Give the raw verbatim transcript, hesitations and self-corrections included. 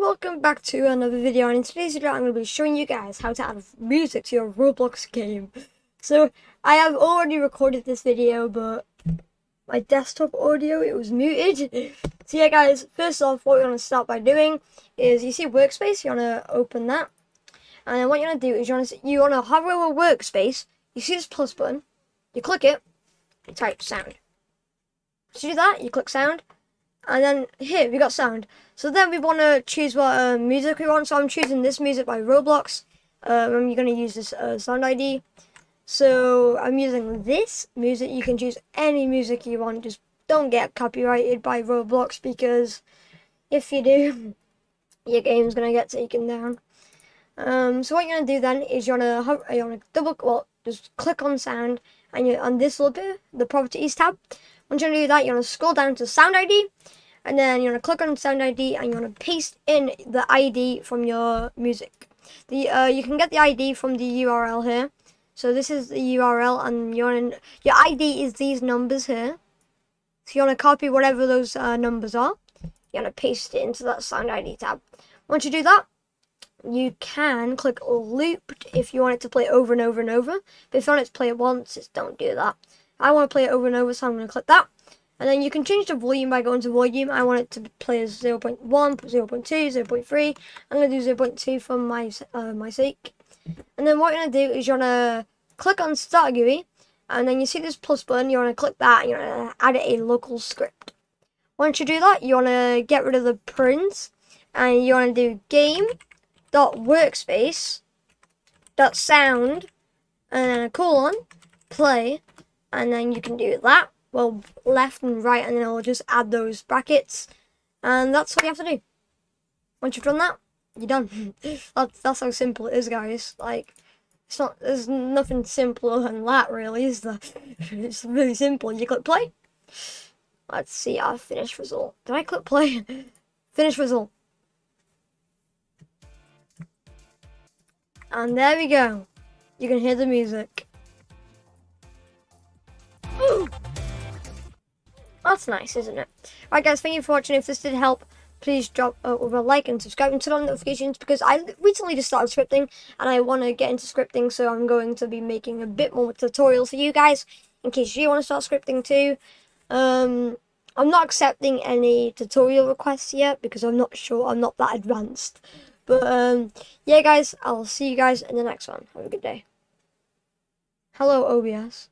and welcome back to another video. And in today's video I'm going to be showing you guys how to add music to your Roblox game. So I have already recorded this video, but my desktop audio, it was muted. So yeah guys, first off what you want to start by doing is, you see Workspace, you want to open that, and then what you want to do is you want to, you want to hover over Workspace, you see this plus button, you click it, you type Sound. So you do that, you click Sound. And then here we got Sound. So then we want to choose what uh, music we want. So I'm choosing this music by Roblox. Um, I'm going to use this uh, Sound I D. So I'm using this music. You can choose any music you want. Just don't get copyrighted by Roblox, because if you do, your game's going to get taken down. Um, so what you're going to do then is you want to you want to double well just click on Sound, and you on this little bit, the Properties tab. Once you do that, you want to scroll down to Sound I D, and then you want to click on Sound I D, and you want to paste in the I D from your music. The uh, you can get the I D from the U R L here. So this is the U R L, and you want to, your I D is these numbers here. So you want to copy whatever those uh, numbers are. You want to paste it into that Sound I D tab. Once you do that, you can click Looped if you want it to play over and over and over. But if you want it to play it once, just don't do that. I want to play it over and over, so I'm going to click that. And then you can change the volume by going to volume. I want it to play as zero point one, zero point two, zero point three. I'm going to do zero point two for my uh, my sake. And then what you're going to do is you're going to click on Start G U I. And then you see this plus button. You want to click that, and you're going to add a local script. Once you do that, you want to get rid of the prints. And you want to do game dot workspace dot sound. And then a colon, play. And then you can do that, well, left and right, and then I'll just add those brackets, and that's what you have to do. Once you've done that, you're done. that's, that's how simple it is, guys. Like, it's not, there's nothing simpler than that, really, is there? It's really simple. You click play. Let's see our finished result. Did I click play? Finished result. And there we go. You can hear the music. That's nice, isn't it? Alright guys, thank you for watching. If this did help, please drop uh, over a like and subscribe and turn on notifications, because I recently just started scripting and I want to get into scripting, so I'm going to be making a bit more tutorials for you guys in case you want to start scripting too. Um, I'm not accepting any tutorial requests yet because I'm not sure, I'm not that advanced. But um, yeah guys, I'll see you guys in the next one. Have a good day. Hello O B S.